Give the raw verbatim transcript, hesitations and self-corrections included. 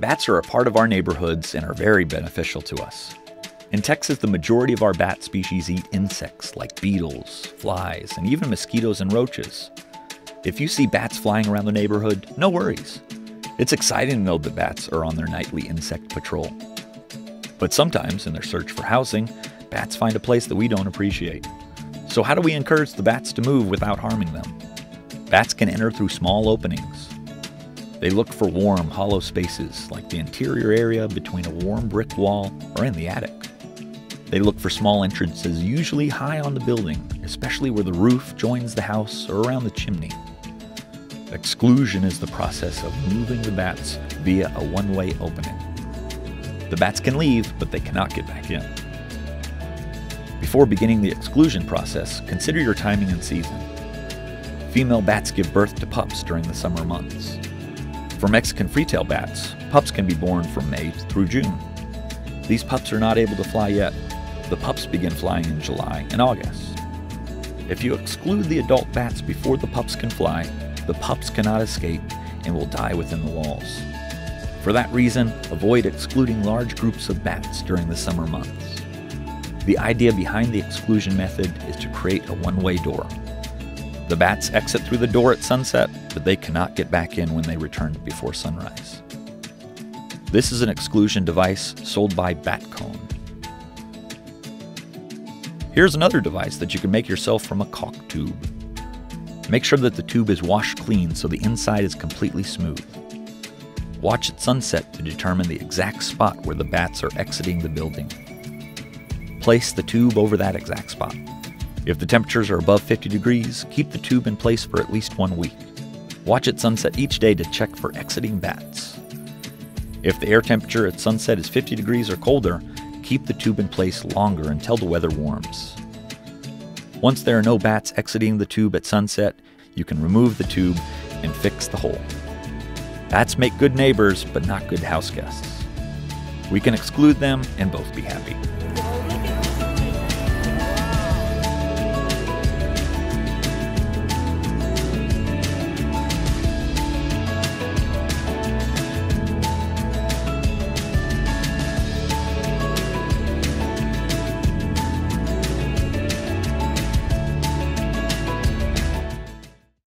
Bats are a part of our neighborhoods and are very beneficial to us. In Texas, the majority of our bat species eat insects like beetles, flies, and even mosquitoes and roaches. If you see bats flying around the neighborhood, no worries. It's exciting to know that bats are on their nightly insect patrol. But sometimes, in their search for housing, bats find a place that we don't appreciate. So how do we encourage the bats to move without harming them? Bats can enter through small openings. They look for warm, hollow spaces, like the interior area between a warm brick wall or in the attic. They look for small entrances, usually high on the building, especially where the roof joins the house or around the chimney. Exclusion is the process of moving the bats via a one-way opening. The bats can leave, but they cannot get back in. Before beginning the exclusion process, consider your timing and season. Female bats give birth to pups during the summer months. For Mexican free-tailed bats, pups can be born from May through June. These pups are not able to fly yet. The pups begin flying in July and August. If you exclude the adult bats before the pups can fly, the pups cannot escape and will die within the walls. For that reason, avoid excluding large groups of bats during the summer months. The idea behind the exclusion method is to create a one-way door. The bats exit through the door at sunset, but they cannot get back in when they return before sunrise. This is an exclusion device sold by BatCon. Here's another device that you can make yourself from a caulk tube. Make sure that the tube is washed clean so the inside is completely smooth. Watch at sunset to determine the exact spot where the bats are exiting the building. Place the tube over that exact spot. If the temperatures are above fifty degrees, keep the tube in place for at least one week. Watch at sunset each day to check for exiting bats. If the air temperature at sunset is fifty degrees or colder, keep the tube in place longer until the weather warms. Once there are no bats exiting the tube at sunset, you can remove the tube and fix the hole. Bats make good neighbors, but not good house guests. We can exclude them and both be happy.